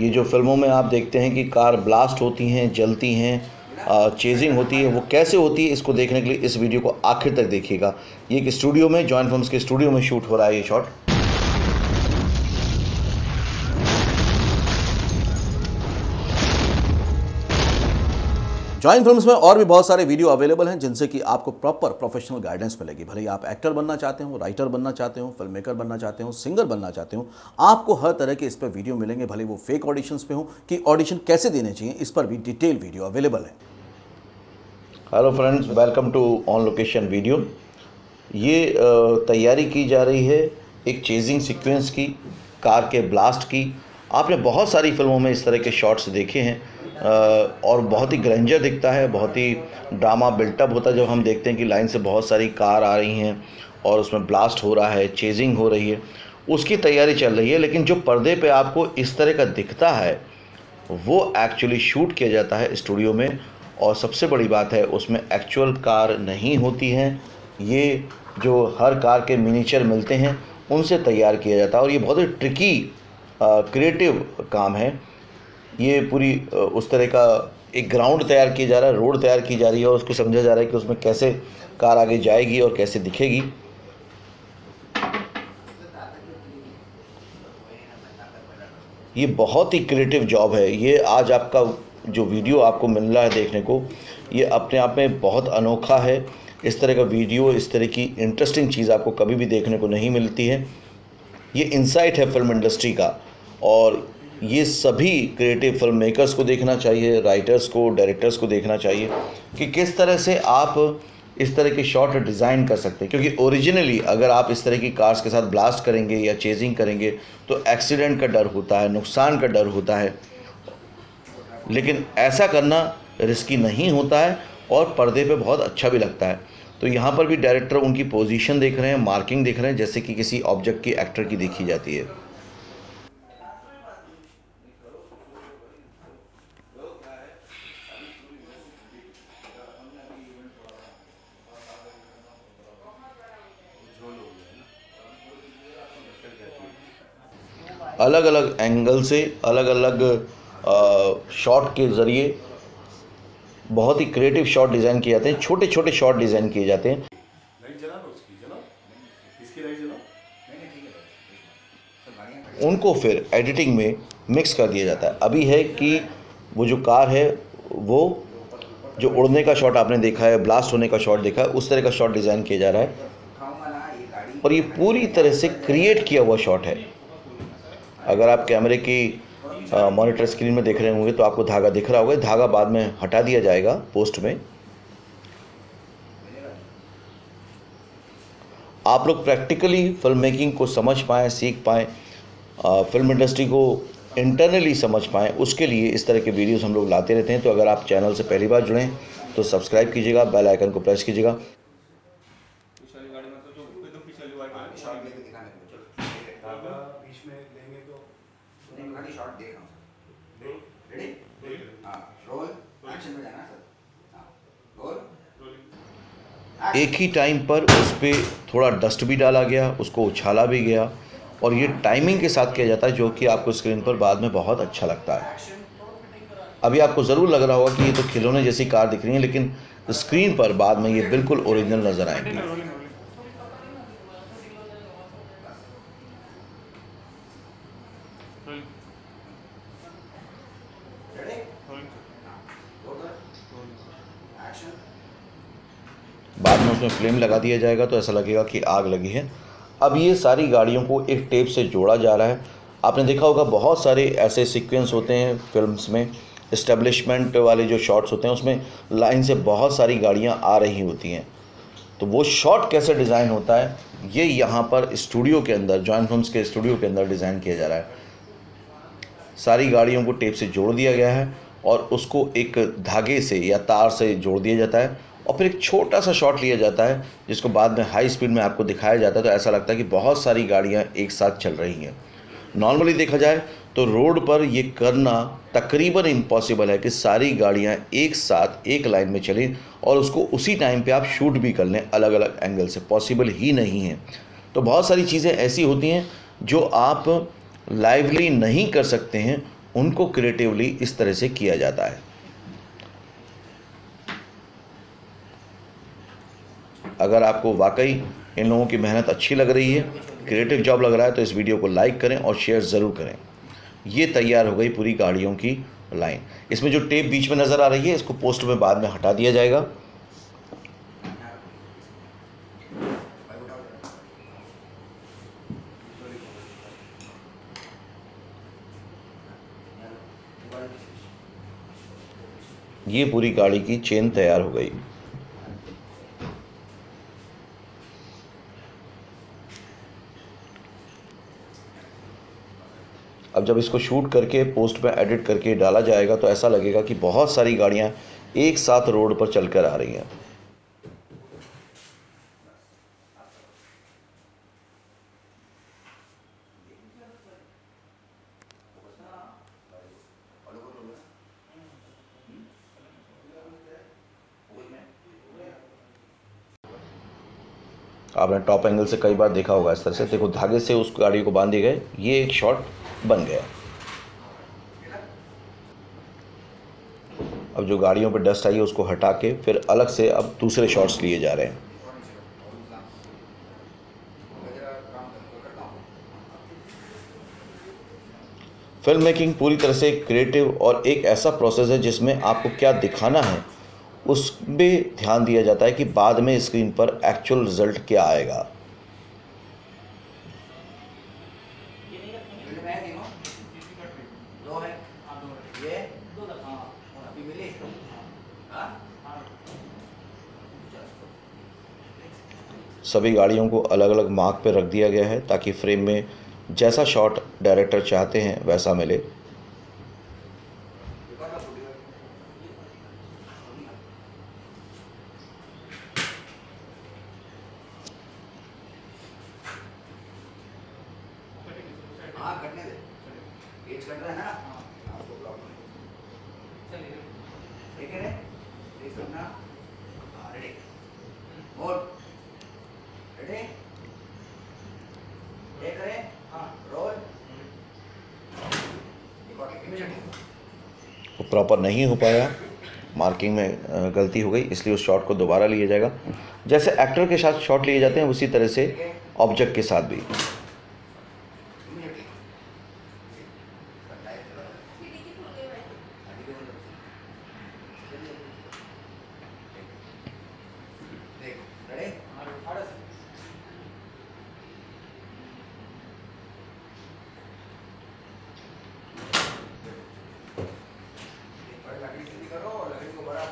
ये जो फिल्मों में आप देखते हैं कि कार ब्लास्ट होती हैं, जलती हैं, चेजिंग होती है, वो कैसे होती है, इसको देखने के लिए इस वीडियो को आखिर तक देखिएगा। ये एक स्टूडियो में, JoinFilms के स्टूडियो में शूट हो रहा है ये शॉट। JoinFilms में और भी बहुत सारे वीडियो अवेलेबल हैं जिनसे कि आपको प्रॉपर प्रोफेशनल गाइडेंस मिलेगी। भले ही आप एक्टर बनना चाहते हो, राइटर बनना चाहते हो, फिल्म मेकर बनना चाहते हो, सिंगर बनना चाहते हो, आपको हर तरह के इस पर वीडियो मिलेंगे। भले वो फेक ऑडिशंस पे हो कि ऑडिशन कैसे देने चाहिए, इस पर भी डिटेल वीडियो अवेलेबल है। Hello friends, welcome to on location video. ये तैयारी की जा रही है एक चेजिंग सिक्वेंस की, कार के ब्लास्ट की। आपने बहुत सारी फिल्मों में इस तरह के शॉट्स देखे हैं और बहुत ही ग्रैंजर दिखता है, बहुत ही ड्रामा बिल्टअप होता है जब हम देखते हैं कि लाइन से बहुत सारी कार आ रही हैं और उसमें ब्लास्ट हो रहा है, चेजिंग हो रही है, उसकी तैयारी चल रही है। लेकिन जो पर्दे पे आपको इस तरह का दिखता है वो एक्चुअली शूट किया जाता है स्टूडियो में। और सबसे बड़ी बात है उसमें एक्चुअल कार नहीं होती हैं, ये जो हर कार के मिनीचर मिलते हैं उनसे तैयार किया जाता है। और ये बहुत ही ट्रिकी क्रिएटिव काम है। ये पूरी उस तरह का एक ग्राउंड तैयार किया जा रहा है, रोड तैयार की जा रही है और उसको समझा जा रहा है कि उसमें कैसे कार आगे जाएगी और कैसे दिखेगी। ये बहुत ही क्रिएटिव जॉब है। ये आज आपका जो वीडियो आपको मिल रहा है देखने को, ये अपने आप में बहुत अनोखा है। इस तरह का वीडियो, इस तरह की इंटरेस्टिंग चीज़ आपको कभी भी देखने को नहीं मिलती है। ये इनसाइट है फिल्म इंडस्ट्री का और ये सभी क्रिएटिव फिल्म मेकर्स को देखना चाहिए, राइटर्स को, डायरेक्टर्स को देखना चाहिए कि किस तरह से आप इस तरह के शॉट डिज़ाइन कर सकते हैं। क्योंकि ओरिजिनली अगर आप इस तरह की कार्स के साथ ब्लास्ट करेंगे या चेजिंग करेंगे तो एक्सीडेंट का डर होता है, नुकसान का डर होता है, लेकिन ऐसा करना रिस्की नहीं होता है और पर्दे पे बहुत अच्छा भी लगता है। तो यहाँ पर भी डायरेक्टर उनकी पोजीशन देख रहे हैं, मार्किंग देख रहे हैं, जैसे कि किसी ऑब्जेक्ट की, एक्टर की देखी जाती है। अलग अलग एंगल से, अलग अलग शॉट के ज़रिए बहुत ही क्रिएटिव शॉट डिज़ाइन किए जाते हैं, छोटे छोटे शॉट डिज़ाइन किए जाते हैं। उनको फिर एडिटिंग में मिक्स कर दिया जाता है। अभी है कि वो जो कार है, वो जो उड़ने का शॉट आपने देखा है, ब्लास्ट होने का शॉट देखा है, उस तरह का शॉट डिज़ाइन किया जा रहा है और ये पूरी तरह से क्रिएट किया हुआ शॉट है। अगर आप कैमरे की मॉनिटर स्क्रीन में देख रहे होंगे तो आपको धागा दिख रहा होगा। धागा बाद में हटा दिया जाएगा पोस्ट में। आप लोग प्रैक्टिकली फिल्म मेकिंग को समझ पाएँ, सीख पाएँ, फिल्म इंडस्ट्री को इंटरनली समझ पाएँ, उसके लिए इस तरह के वीडियोस हम लोग लाते रहते हैं। तो अगर आप चैनल से पहली बार जुड़ें तो सब्सक्राइब कीजिएगा, बेल आइकन को प्रेस कीजिएगा। एक ही टाइम पर उस पर थोड़ा डस्ट भी डाला गया, उसको उछाला भी गया और ये टाइमिंग के साथ किया जाता है जो कि आपको स्क्रीन पर बाद में बहुत अच्छा लगता है। अभी आपको ज़रूर लग रहा होगा कि ये तो खिलौने जैसी कार दिख रही है, लेकिन स्क्रीन पर बाद में ये बिल्कुल ओरिजिनल नज़र आएगी। बाद में उसमें फ्लेम लगा दिया जाएगा तो ऐसा लगेगा कि आग लगी है। अब ये सारी गाड़ियों को एक टेप से जोड़ा जा रहा है। आपने देखा होगा बहुत सारे ऐसे सीक्वेंस होते हैं फिल्म्स में, एस्टेब्लिशमेंट वाले जो शॉट्स होते हैं उसमें लाइन से बहुत सारी गाड़ियां आ रही होती हैं। तो वो शॉट कैसे डिज़ाइन होता है ये यहाँ पर स्टूडियो के अंदर, JoinFilms के स्टूडियो के अंदर डिज़ाइन किया जा रहा है। सारी गाड़ियों को टेप से जोड़ दिया गया है और उसको एक धागे से या तार से जोड़ दिया जाता है और फिर एक छोटा सा शॉट लिया जाता है जिसको बाद में हाई स्पीड में आपको दिखाया जाता है। तो ऐसा लगता है कि बहुत सारी गाड़ियां एक साथ चल रही हैं। नॉर्मली देखा जाए तो रोड पर ये करना तकरीबन इम्पॉसिबल है कि सारी गाड़ियां एक साथ एक लाइन में चलें और उसको उसी टाइम पे आप शूट भी कर लें, अलग अलग एंगल से पॉसिबल ही नहीं है। तो बहुत सारी चीज़ें ऐसी होती हैं जो आप लाइवली नहीं कर सकते हैं उनको क्रिएटिवली इस तरह से किया जाता है। अगर आपको वाकई इन लोगों की मेहनत अच्छी लग रही है, क्रिएटिव जॉब लग रहा है, तो इस वीडियो को लाइक करें और शेयर ज़रूर करें। ये तैयार हो गई पूरी गाड़ियों की लाइन। इसमें जो टेप बीच में नज़र आ रही है, इसको पोस्ट में बाद में हटा दिया जाएगा। ये पूरी गाड़ी की चेन तैयार हो गई। अब जब इसको शूट करके पोस्ट में एडिट करके डाला जाएगा तो ऐसा लगेगा कि बहुत सारी गाड़ियां एक साथ रोड पर चलकर आ रही हैं। आपने टॉप एंगल से कई बार देखा होगा इस तरह से, देखो धागे से उस गाड़ी को बांधे गए, ये एक शॉट बन गया। अब जो गाड़ियों पर डस्ट आई है उसको हटा के फिर अलग से अब दूसरे शॉट्स लिए जा रहे हैं। फिल्म मेकिंग पूरी तरह से क्रिएटिव और एक ऐसा प्रोसेस है जिसमें आपको क्या दिखाना है उसमें ध्यान दिया जाता है कि बाद में स्क्रीन पर एक्चुअल रिजल्ट क्या आएगा। सभी गाड़ियों को अलग अलग मार्क पर रख दिया गया है ताकि फ्रेम में जैसा शॉट डायरेक्टर चाहते हैं वैसा मिले। वो प्रॉपर नहीं हो पाया, मार्किंग में गलती हो गई, इसलिए उस शॉट को दोबारा लिया जाएगा। जैसे एक्टर के साथ शॉट लिए जाते हैं उसी तरह से ऑब्जेक्ट के साथ भी।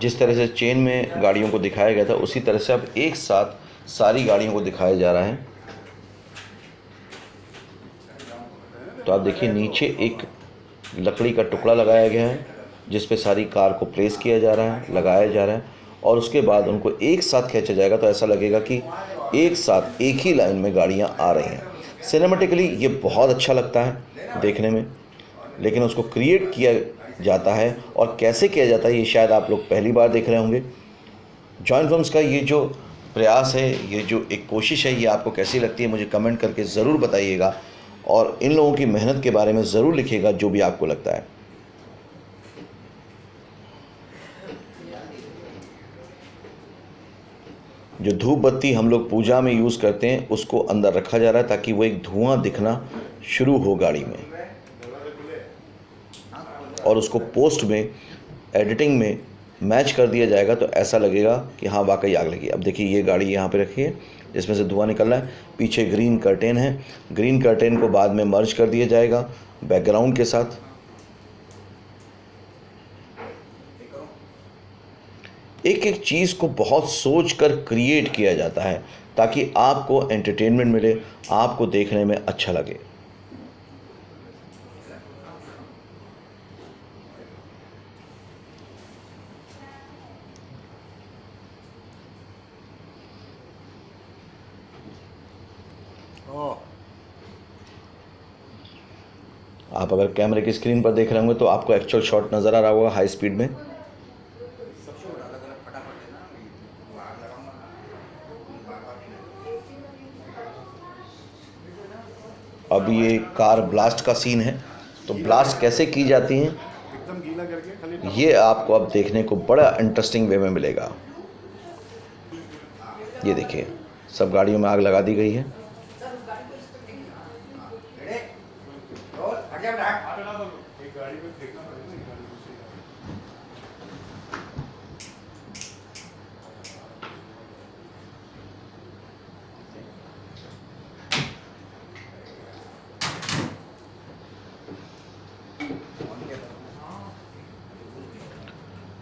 जिस तरह से चेन में गाड़ियों को दिखाया गया था उसी तरह से अब एक साथ सारी गाड़ियों को दिखाया जा रहा है। तो आप देखिए नीचे एक लकड़ी का टुकड़ा लगाया गया है जिस पे सारी कार को प्लेस किया जा रहा है, लगाया जा रहा है, और उसके बाद उनको एक साथ खींचा जाएगा तो ऐसा लगेगा कि एक साथ एक ही लाइन में गाड़ियाँ आ रही हैं। सिनेमेटिकली ये बहुत अच्छा लगता है देखने में, लेकिन उसको क्रिएट किया जाता है और कैसे किया जाता है ये शायद आप लोग पहली बार देख रहे होंगे। जॉइन फिल्म्स का ये जो प्रयास है, ये जो एक कोशिश है, ये आपको कैसी लगती है मुझे कमेंट करके ज़रूर बताइएगा और इन लोगों की मेहनत के बारे में ज़रूर लिखिएगा जो भी आपको लगता है। जो धूप बत्ती हम लोग पूजा में यूज़ करते हैं उसको अंदर रखा जा रहा है ताकि वो एक धुआं दिखना शुरू हो गाड़ी में, और उसको पोस्ट में एडिटिंग में मैच कर दिया जाएगा तो ऐसा लगेगा कि हाँ वाकई आग लगी। अब देखिए ये गाड़ी यहाँ पे रखी है जिसमें से धुआं निकल रहा है, पीछे ग्रीन कर्टेन है, ग्रीन कर्टेन को बाद में मर्ज कर दिया जाएगा बैकग्राउंड के साथ। एक एक चीज़ को बहुत सोच कर क्रिएट किया जाता है ताकि आपको एंटरटेनमेंट मिले, आपको देखने में अच्छा लगे। आप अगर कैमरे की स्क्रीन पर देख रहे होंगे तो आपको एक्चुअल शॉट नज़र आ रहा होगा हाई स्पीड में। अब ये कार ब्लास्ट का सीन है तो ब्लास्ट कैसे की जाती हैं ये आपको अब देखने को बड़ा इंटरेस्टिंग वे में मिलेगा। ये देखिए सब गाड़ियों में आग लगा दी गई है।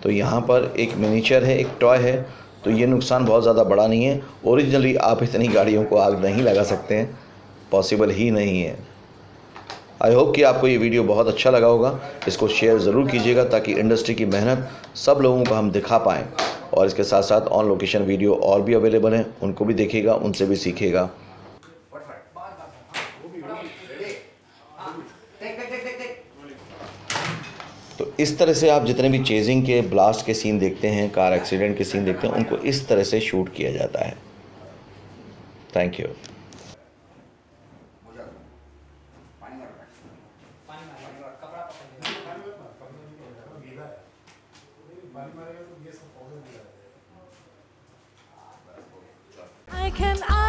तो यहाँ पर एक मिनीचर है, एक टॉय है, तो ये नुकसान बहुत ज़्यादा बड़ा नहीं है। ओरिजिनली आप इतनी गाड़ियों को आग नहीं लगा सकते हैं, पॉसिबल ही नहीं है। आई होप कि आपको ये वीडियो बहुत अच्छा लगा होगा। इसको शेयर ज़रूर कीजिएगा ताकि इंडस्ट्री की मेहनत सब लोगों को हम दिखा पाएँ, और इसके साथ साथ ऑन लोकेशन वीडियो और भी अवेलेबल हैं, उनको भी देखिएगा, उनसे भी सीखिएगा। तो इस तरह से आप जितने भी चेजिंग के, ब्लास्ट के सीन देखते हैं, कार एक्सीडेंट के सीन देखते हैं, उनको इस तरह से शूट किया जाता है। Thank you.